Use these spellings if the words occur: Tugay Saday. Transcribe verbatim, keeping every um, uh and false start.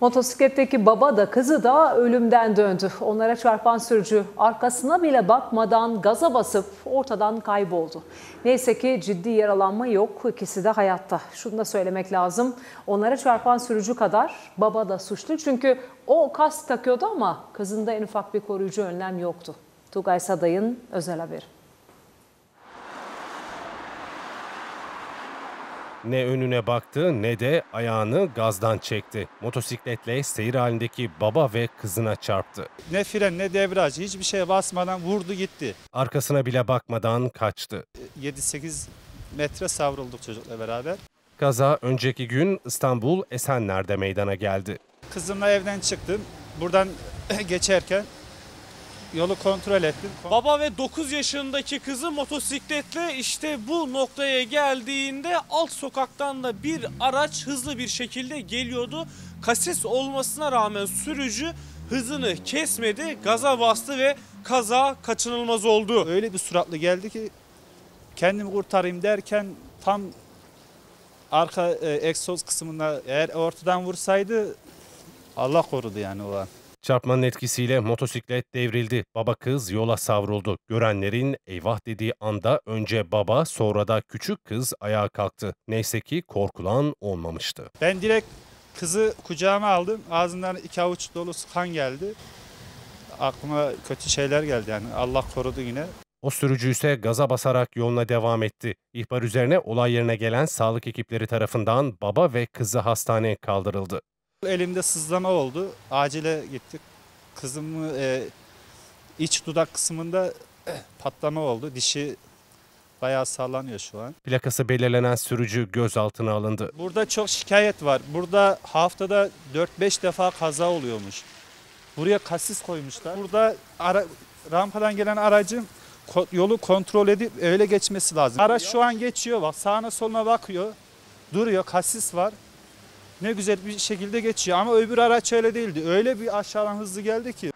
Motosikletteki baba da kızı da ölümden döndü. Onlara çarpan sürücü arkasına bile bakmadan gaza basıp ortadan kayboldu. Neyse ki ciddi yaralanma yok. İkisi de hayatta. Şunu da söylemek lazım. Onlara çarpan sürücü kadar baba da suçlu. Çünkü o kask takıyordu ama kızında en ufak bir koruyucu önlem yoktu. Tugay Saday'ın özel haberi. Ne önüne baktı ne de ayağını gazdan çekti. Motosikletle seyir halindeki baba ve kızına çarptı. Ne fren ne debriyaj, hiçbir şeye basmadan vurdu gitti. Arkasına bile bakmadan kaçtı. yedi sekiz metre savrulduk çocukla beraber. Kaza önceki gün İstanbul Esenler'de meydana geldi. Kızımla evden çıktım. Buradan geçerken yolu kontrol ettim. Baba ve dokuz yaşındaki kızı motosikletle işte bu noktaya geldiğinde alt sokaktan da bir araç hızlı bir şekilde geliyordu. Kasis olmasına rağmen sürücü hızını kesmedi, gaza bastı ve kaza kaçınılmaz oldu. Öyle bir suratlı geldi ki kendimi kurtarayım derken tam arka e, egzoz kısmına eğer ortadan vursaydı Allah korudu yani o an. Çarpmanın etkisiyle motosiklet devrildi. Baba kız yola savruldu. Görenlerin eyvah dediği anda önce baba sonra da küçük kız ayağa kalktı. Neyse ki korkulan olmamıştı. Ben direkt kızı kucağıma aldım. Ağzından iki avuç dolusu kan geldi. Aklıma kötü şeyler geldi yani. Allah korudu yine. O sürücü ise gaza basarak yoluna devam etti. İhbar üzerine olay yerine gelen sağlık ekipleri tarafından baba ve kızı hastaneye kaldırıldı. Elimde sızlama oldu. Acile gittik. Kızımın e, iç dudak kısmında e, patlama oldu. Dişi bayağı sallanıyor şu an. Plakası belirlenen sürücü gözaltına alındı. Burada çok şikayet var. Burada haftada dört beş defa kaza oluyormuş. Buraya kasis koymuşlar. Burada ara, rampadan gelen aracın yolu kontrol edip öyle geçmesi lazım. Araç şu an geçiyor. Bak, sağına soluna bakıyor. Duruyor. Kasis var. Ne güzel bir şekilde geçiyor ama öbür araç öyle değildi. Öyle bir aşağıdan hızlı geldi ki.